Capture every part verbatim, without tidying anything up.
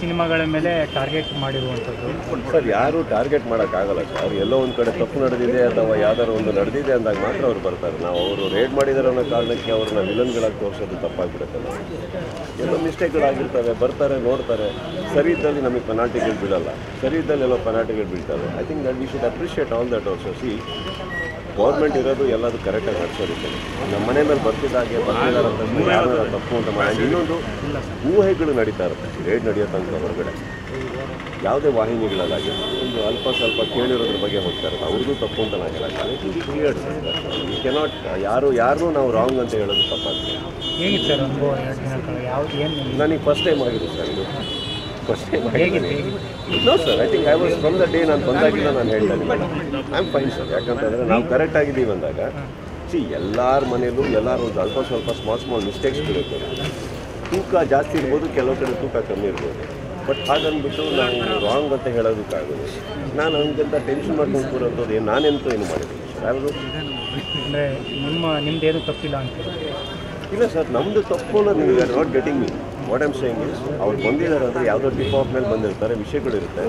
ಸಿನಿಮಾಗಳ ಮೇಲೆ ಟಾರ್ಗೆಟ್ ಮಾಡಿರುವಂಥದ್ದು. ಸರ್, ಯಾರು ಟಾರ್ಗೆಟ್ ಮಾಡೋಕ್ಕಾಗಲ್ಲ. ಅವ್ರು ಎಲ್ಲೋ ಒಂದು ಕಡೆ ತಪ್ಪು ನಡೆದಿದೆ ಅಥವಾ ಯಾವ್ದಾರು ಒಂದು ನಡೆದಿದೆ ಅಂದಾಗ ಮಾತ್ರ ಅವ್ರು ಬರ್ತಾರೆ. ನಾವು ಅವರು ರೇಡ್ ಮಾಡಿದಾರೆ ಅನ್ನೋ ಕಾರಣಕ್ಕೆ ಅವ್ರನ್ನ ವಿಲನ್ಗಳಾಗಿ ತೋರಿಸೋದು ತಪ್ಪಾಗ್ಬಿಡುತ್ತೆ. ಎಲ್ಲೋ ಮಿಸ್ಟೇಕ್ಗಳಾಗಿರ್ತವೆ, ಬರ್ತಾರೆ, ನೋಡ್ತಾರೆ. ಸರಿ ಇದ್ದಲ್ಲಿ ನಮಗೆ ಪೆನಾಲ್ಟಿಗಳು ಬೀಳಲ್ಲ, ಸರಿ ಇದ್ದಲ್ಲಿ ಎಲ್ಲೋ ಪೆನಾಲ್ಟಿಗಳು ಬೀಳ್ತವೆ. I think that we should appreciate all that also. See, government ಇರೋದು ಎಲ್ಲದೂ ಕರೆಕ್ಟಾಗಿ ಹಾಕ್ಸೋದಿತ್ತು. ನಮ್ಮ ಮನೆ ಮೇಲೆ ಬರ್ತಿದ್ದಾಗೆ ಬರ್ತಿದ್ದಾರೆ ಅಂತ ತಪ್ಪು ಅಂತ ಮಾಡಿ ಇನ್ನೊಂದು ಊಹೆಗಳು ನಡೀತಾ ಇರುತ್ತೆ. ರೇಡ್ ನಡೆಯೋ ತನಕ ಹೊರಗಡೆ ಯಾವುದೇ ವಾಹಿನಿಗಳಲ್ಲಾಗಿ ಒಂದು ಅಲ್ಪ ಸ್ವಲ್ಪ ಕೇಳಿರೋದ್ರ ಬಗ್ಗೆ ಹೋಗ್ತಾರಲ್ಲ, ಅವ್ರಿಗೂ ತಪ್ಪು ಅಂತ ನಾನು ಹೇಳೋಕ್ಕಾಗಲ್ಲ. ಇದು ಕ್ಲಿಯರ್ ಯು ಕೆನಾಟ್. ಯಾರು ಯಾರನ್ನೂ ನಾವು ರಾಂಗ್ ಅಂತ ಹೇಳೋದು ತಪ್ಪಾಗ್ತದೆ. ಹೇಗಿತ್ತು ಸರ್ ಅನುಭವ? ನನಗೆ ಫಸ್ಟ್ ಟೈಮ್ ಆಗಿದೆ ಸರ್ ಇದು. ಫಸ್ಟ್ ಟೈಮ್ ಆಗಿದೆ. No sir, I think I was from the day ನಾನು ಬಂದಾಗಿಲ್ಲ. ನಾನು ಹೇಳ್ತಾ ಇದ್ದೀನಿ ಐ ಆಮ್ ಫೈನ್ ಸರ್. ಯಾಕಂತಂದರೆ ನಾವು ಕರೆಕ್ಟಾಗಿದ್ದೀವಿ ಅಂದಾಗ ಸಿ ಎಲ್ಲರ ಮನೆಯಲ್ಲೂ ಎಲ್ಲರೂ ಒಂದು ಅಲ್ಪ ಸ್ವಲ್ಪ ಸ್ಮಾಲ್ ಸ್ಮಾಲ್ ಮಿಸ್ಟೇಕ್ಸ್ ಬೀಳುತ್ತೆ. ತೂಕ ಜಾಸ್ತಿ ಇರ್ಬೋದು, ಕೆಲವು ಕಡೆ ತೂಕ ಕಮ್ಮಿ ಇರ್ಬೋದು. ಬಟ್ ಹಾಗಂದ್ಬಿಟ್ಟು ನಾನು ರಾಂಗ್ ಅಂತ ಹೇಳೋದಕ್ಕಾಗೋದು. ನಾನು ಹಂಗಂತ ಟೆನ್ಷನ್ ಮಾಡ್ಕೊಂಡು ಕೂರೋದು ಏನು ನಾನೆಂತೂ ಏನು ಮಾಡಿದ್ದೀನಿ ಸರ್. ಯಾರು ಅಂದರೆ ನಿಮ್ಮ ನಿಮ್ಮದೇನು ತಪ್ಪಿಲ್ಲ ಅಂತ ಇಲ್ಲ ಸರ್, ನಮ್ಮದು ತಪ್ಪು ಅನ್ನೋದು ನೀವು are not getting me. What am saying is, ಅವ್ರು ಬಂದಿದ್ದಾರೆ ಅಂದರೆ ಯಾವುದೋ ಟಿಪ್ ಆಫ್ ಮೇಲೆ ಬಂದಿರ್ತಾರೆ, ವಿಷಯಗಳಿರುತ್ತೆ.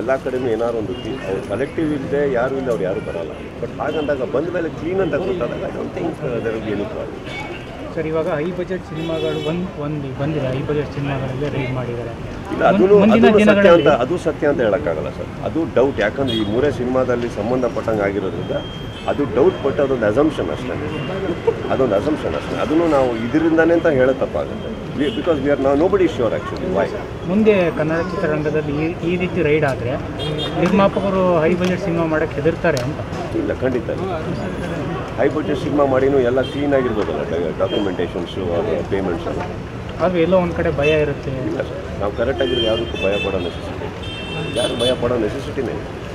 ಎಲ್ಲ ಕಡೆಯೂ ಏನಾದ್ರು ಒಂದು ಅವ್ರು ಕಲೆಕ್ಟಿವ್ ಇಲ್ಲದೆ ಯಾರೂ ಇಲ್ಲ, ಅವ್ರು ಯಾರೂ ಬರೋಲ್ಲ. ಬಟ್ ಹಾಗಂದಾಗ ಬಂದ ಮೇಲೆ ಕ್ಲೀನ್ ಅಂತ ಕೊಟ್ಟಾಗ I don't think there will be any problem. Sir, ಇವಾಗ ಹೈ ಬಜೆಟ್ ಸಿನಿಮಾಗಳು ಒಂದು ಒಂದು ಬಂದಿದೆ, ಹೈ ಬಜೆಟ್ ಸಿನಿಮಾಗಳಲ್ಲಿ ರೈಡ್ ಮಾಡಿದ್ದಾರೆ. ಇಲ್ಲ, ಅದೂ ಸತ್ಯ ಅಂತ ಅದು ಸತ್ಯ ಅಂತ ಹೇಳೋಕ್ಕಾಗಲ್ಲ ಸರ್. ಅದು ಡೌಟ್. ಯಾಕಂದರೆ ಈ ಮೂರೇ ಸಿನಿಮಾದಲ್ಲಿ ಸಂಬಂಧಪಟ್ಟಂಗೆ ಆಗಿರೋದ್ರಿಂದ ಅದು ಡೌಟ್. ಬಟ್ ಅದೊಂದು ಅಸಂಪ್ಷನ್ ಅಷ್ಟೇ, ಅದೊಂದು ಅಸಂಪ್ಷನ್ ಅಷ್ಟೇ. ಅದನ್ನು ನಾವು ಇದರಿಂದಾನೇ ಅಂತ ಹೇಳೋ ತಪ್ಪಾಗುತ್ತೆ. ಬಿಕಾಸ್ ವಿ ಆರ್ ನಾವು nobody sure actually why. ಮುಂದೆ ಕನ್ನಡ ಚಿತ್ರರಂಗದಲ್ಲಿ ಈ ಈ ರೀತಿ ರೈಡ್ ಆದರೆ ನಿರ್ಮಾಪಕರು ಹೈ ಬಜೆಟ್ ಸಿನಿಮಾ ಮಾಡೋಕ್ಕೆ ಹೆದರ್ತಾರೆ ಅಂತ? ಇಲ್ಲ, ಖಂಡಿತ ಹೈ ಬಜೆಟ್ ಸಿನಿಮಾ ಮಾಡಿನೂ ಎಲ್ಲ ಕ್ಲೀನಾಗಿರ್ಬೋದಲ್ಲ, ಡಾಕ್ಯುಮೆಂಟೇಷನ್ಸು ಪೇಮೆಂಟ್ಸು. ಅದು ಎಲ್ಲೋ ಒಂದು ಕಡೆ ಭಯ ಇರುತ್ತೆ. ಇಲ್ಲ ಸರ್, ನಾವು ಕರೆಕ್ಟಾಗಿರೋ ಯಾವುದಕ್ಕೂ ಭಯ ಪಡೋ ನೆಸೆಸಿಟಿ, ಯಾರು ಭಯ ಪಡೋ ನೆಸೆಸಿಟಿನೇ ಇಲ್ಲ.